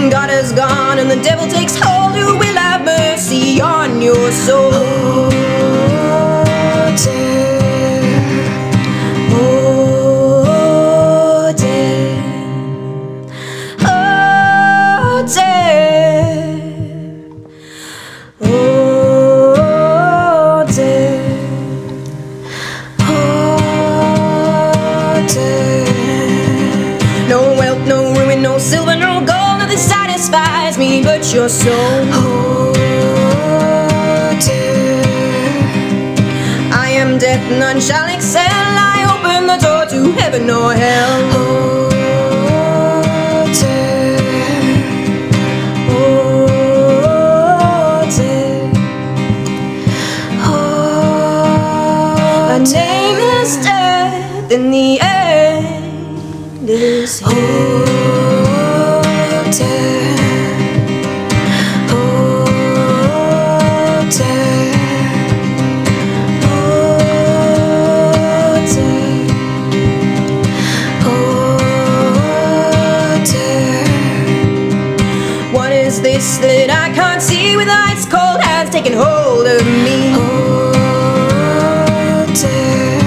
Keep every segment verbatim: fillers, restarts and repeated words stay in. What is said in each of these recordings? when God is gone and the devil takes hold, who will have mercy on your soul? Oh, dear, oh, dear, oh, dear, oh, dear, oh, dear. No wealth, no ruin, no silver, no gold, nothing satisfies me but your soul. Oh, dear, I am death, none shall excel. I open the door to heaven or hell. Oh, dear, oh, dear, oh, dear. A dame is death, in the end is here. Oh, this that I can't see with ice cold hands taking hold of me. Oh, dear,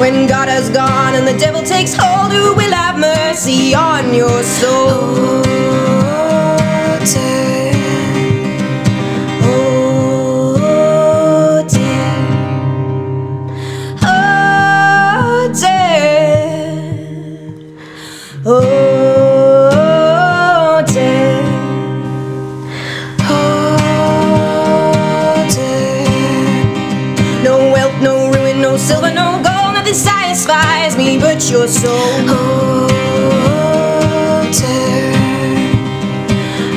when God is gone and the devil takes hold, who will have mercy on your soul? Oh, dear, oh, dear, oh, dear, oh, satisfies me but your soul. Oh, dear,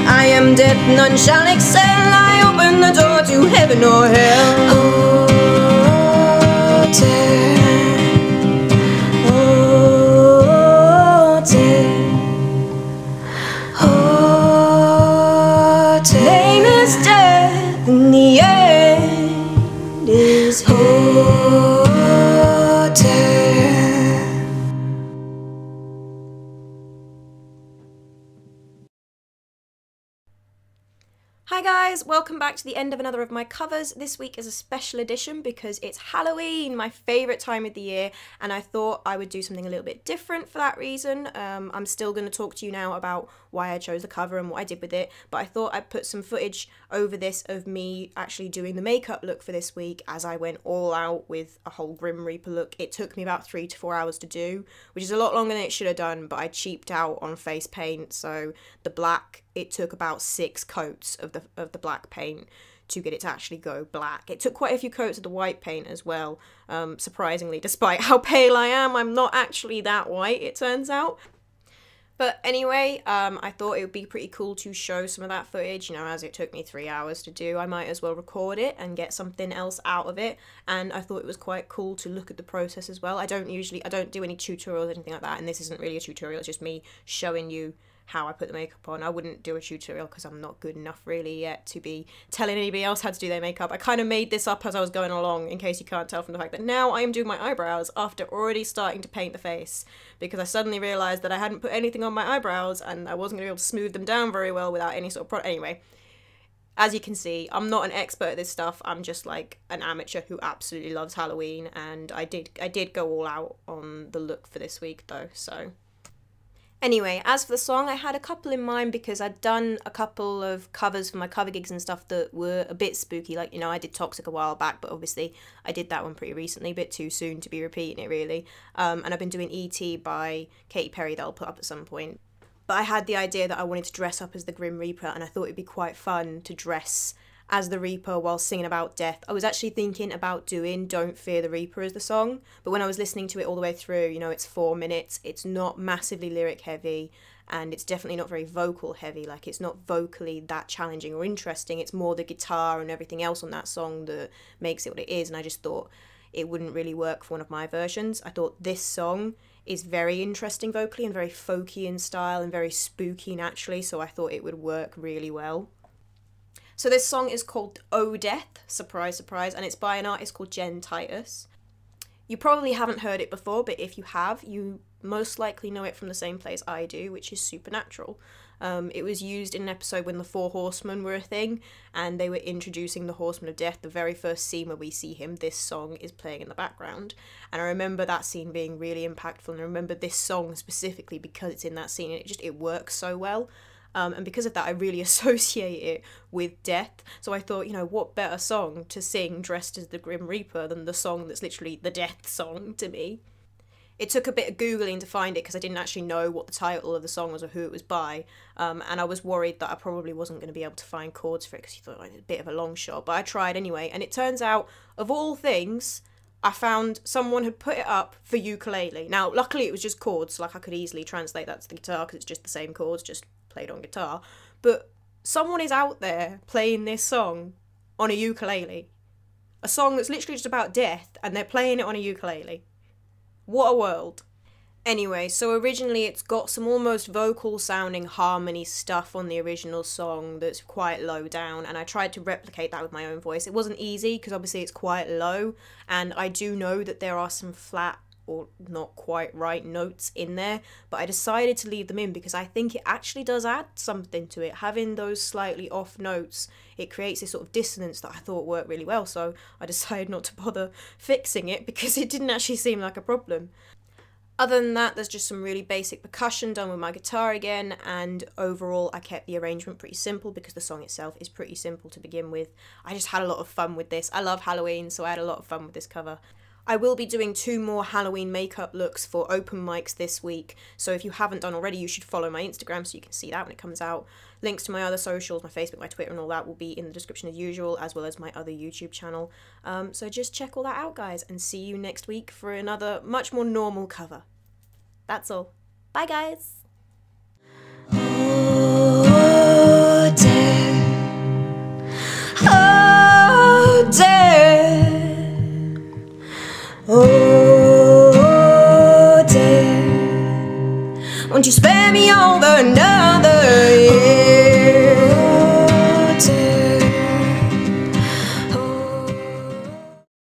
I am death, none shall excel. I open the door to heaven or hell. Oh, dear, oh, dear, oh, dear. Name is death, in the end is here. Oh, hi guys, welcome back to the end of another of my covers. This week is a special edition because it's Halloween, my favourite time of the year, and I thought I would do something a little bit different for that reason. Um, I'm still going to talk to you now about why I chose the cover and what I did with it, but I thought I'd put some footage over this of me actually doing the makeup look for this week as I went all out with a whole Grim Reaper look. It took me about three to four hours to do, which is a lot longer than it should have done, but I cheaped out on face paint, so the black, it took about six coats of the of the black paint to get it to actually go black. It took quite a few coats of the white paint as well, um, surprisingly. Despite how pale I am, I'm not actually that white, it turns out. But anyway, um, I thought it would be pretty cool to show some of that footage, you know, as it took me three hours to do, I might as well record it and get something else out of it. And I thought it was quite cool to look at the process as well. I don't usually, I don't do any tutorials or anything like that, and this isn't really a tutorial, it's just me showing you how I put the makeup on. I wouldn't do a tutorial because I'm not good enough really yet to be telling anybody else how to do their makeup. I kind of made this up as I was going along, in case you can't tell from the fact that now I am doing my eyebrows after already starting to paint the face, because I suddenly realised that I hadn't put anything on my eyebrows and I wasn't going to be able to smooth them down very well without any sort of product. Anyway, as you can see, I'm not an expert at this stuff, I'm just like an amateur who absolutely loves Halloween, and I did, I did go all out on the look for this week though, so... Anyway, as for the song, I had a couple in mind because I'd done a couple of covers for my cover gigs and stuff that were a bit spooky. Like, you know, I did Toxic a while back, but obviously I did that one pretty recently, a bit too soon to be repeating it really. Um, and I've been doing E T by Katy Perry that I'll put up at some point. But I had the idea that I wanted to dress up as the Grim Reaper, and I thought it'd be quite fun to dress as the Reaper while singing about death. I was actually thinking about doing Don't Fear the Reaper as the song, but when I was listening to it all the way through, you know, it's four minutes, it's not massively lyric heavy, and it's definitely not very vocal heavy, like it's not vocally that challenging or interesting, it's more the guitar and everything else on that song that makes it what it is, and I just thought it wouldn't really work for one of my versions. I thought this song is very interesting vocally and very folky in style and very spooky naturally, so I thought it would work really well. So this song is called Oh Death, surprise, surprise, and it's by an artist called Jen Titus. You probably haven't heard it before, but if you have, you most likely know it from the same place I do, which is Supernatural. Um, it was used in an episode when the Four Horsemen were a thing, and they were introducing the Horseman of Death, the very first scene where we see him, this song is playing in the background. And I remember that scene being really impactful, and I remember this song specifically because it's in that scene, and it just, it works so well. Um, and because of that, I really associate it with death. So I thought, you know, what better song to sing dressed as the Grim Reaper than the song that's literally the death song to me. It took a bit of Googling to find it because I didn't actually know what the title of the song was or who it was by. Um, and I was worried that I probably wasn't going to be able to find chords for it because you thought, like, it's a bit of a long shot. But I tried anyway. And it turns out, of all things, I found someone had put it up for ukulele. Now, luckily it was just chords. Like, I could easily translate that to the guitar because it's just the same chords, just played on guitar, but someone is out there playing this song on a ukulele, a song that's literally just about death, and they're playing it on a ukulele. What a world. Anyway, so originally it's got some almost vocal sounding harmony stuff on the original song that's quite low down, and I tried to replicate that with my own voice. It wasn't easy because obviously it's quite low, and I do know that there are some flat or not quite right notes in there, but I decided to leave them in because I think it actually does add something to it. Having those slightly off notes, it creates this sort of dissonance that I thought worked really well, so I decided not to bother fixing it because it didn't actually seem like a problem. Other than that, there's just some really basic percussion done with my guitar again, and overall I kept the arrangement pretty simple because the song itself is pretty simple to begin with. I just had a lot of fun with this. I love Halloween, so I had a lot of fun with this cover. I will be doing two more Halloween makeup looks for open mics this week, so if you haven't done already, you should follow my Instagram so you can see that when it comes out. Links to my other socials, my Facebook, my Twitter and all that will be in the description as usual, as well as my other YouTube channel. Um, so just check all that out, guys, and see you next week for another much more normal cover. That's all. Bye, guys! Oh, dear. Oh, dear. Oh, dear, won't you spare me all the another year?